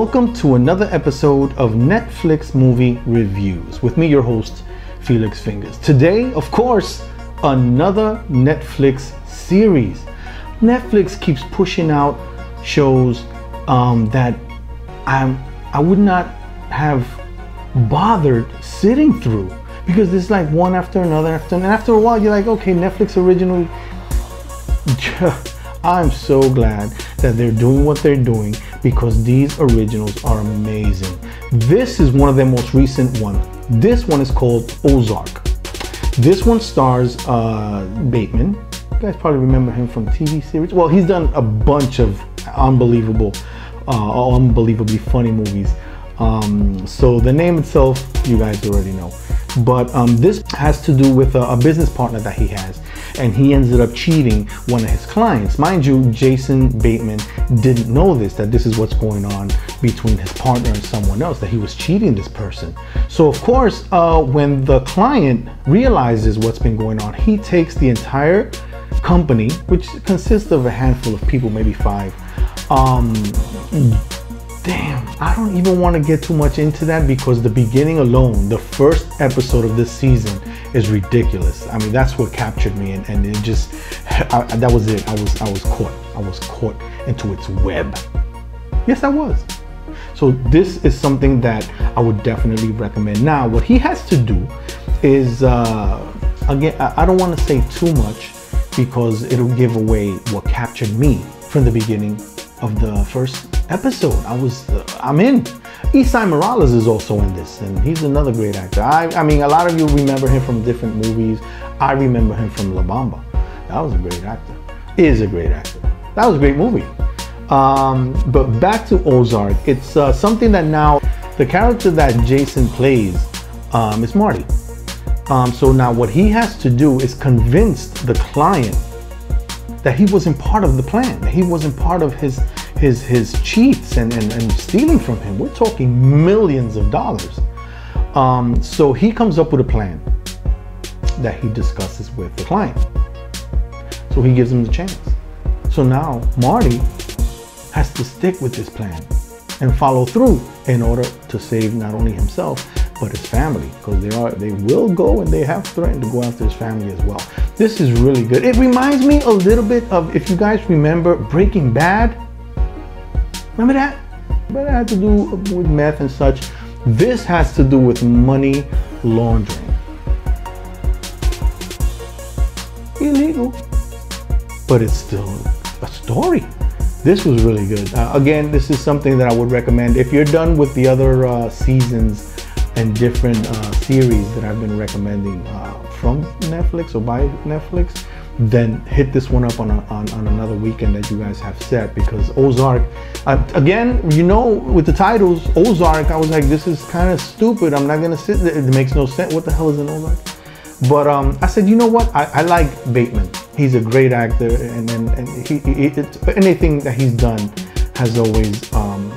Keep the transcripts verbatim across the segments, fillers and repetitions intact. Welcome to another episode of Netflix Movie Reviews with me, your host, Felix Fingerz. Today, of course, another Netflix series. Netflix keeps pushing out shows um, that I'm, I would not have bothered sitting through, because there's like one after another after and after a while you're like, okay, Netflix originally. I'm so glad that they're doing what they're doing, because these originals are amazing. This is one of their most recent ones. This one is called Ozark. This one stars uh, Bateman. You guys probably remember him from T V series. Well, he's done a bunch of unbelievable, uh, unbelievably funny movies. Um, so the name itself, you guys already know. But um, this has to do with a, a business partner that he has, and he ended up cheating one of his clients. Mind you, Jason Bateman didn't know this, that this is what's going on between his partner and someone else, that he was cheating this person. So of course, uh, when the client realizes what's been going on, he takes the entire company, which consists of a handful of people, maybe five. Um, Damn, I don't even want to get too much into that, because the beginning alone, the first episode of this season, is ridiculous. I mean, that's what captured me, and, and it just, I, that was it. I was, I was caught. I was caught into its web. Yes, I was. So this is something that I would definitely recommend. Now, what he has to do is, uh, again, I, I don't want to say too much, because it'll give away what captured me from the beginning of the first episode. I was, uh, I'm in. Isai Morales is also in this, and he's another great actor. I, I mean, a lot of you remember him from different movies. I remember him from La Bamba. That was a great actor. He is a great actor. That was a great movie. Um, but back to Ozark. It's uh, something that now, the character that Jason plays um, is Marty. Um, so now what he has to do is convince the client that he wasn't part of the plan, that he wasn't part of his his his cheats and, and, and stealing from him. We're talking millions of dollars. Um, so he comes up with a plan that he discusses with the client. So he gives him the chance. So now Marty has to stick with this plan and follow through in order to save not only himself, but his family, because they are they will go, and they have threatened to go after his family as well. This is really good. It reminds me a little bit of, if you guys remember, Breaking Bad. Remember that? But it had to do with meth and such. This has to do with money laundering. Illegal, but it's still a story. This was really good. Uh, again, this is something that I would recommend. If you're done with the other uh, seasons and different uh, series that I've been recommending uh, from Netflix or by Netflix, then hit this one up on, a, on, on another weekend that you guys have set, because Ozark, uh, again, you know, with the titles, Ozark, I was like, this is kind of stupid. I'm not gonna sit there, it makes no sense. What the hell is an Ozark? But um, I said, you know what? I, I like Bateman. He's a great actor, and, and, and he, he, it's, anything that he's done has always um,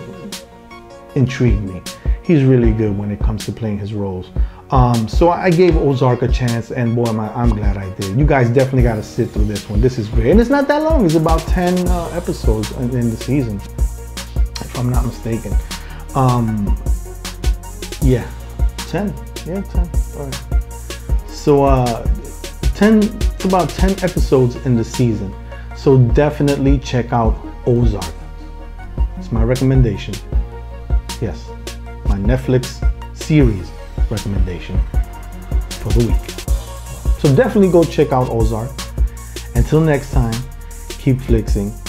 intrigued me. He's really good when it comes to playing his roles. Um, so I gave Ozark a chance, and boy, am I, I'm glad I did. You guys definitely gotta sit through this one. This is great. And it's not that long. It's about ten uh, episodes in, in the season, if I'm not mistaken. Um, yeah, ten, yeah, ten, all right. So uh, ten, it's about ten episodes in the season. So definitely check out Ozark. It's my recommendation. Yes. My Netflix series recommendation for the week. So definitely go check out Ozark. Until next time, keep flixing.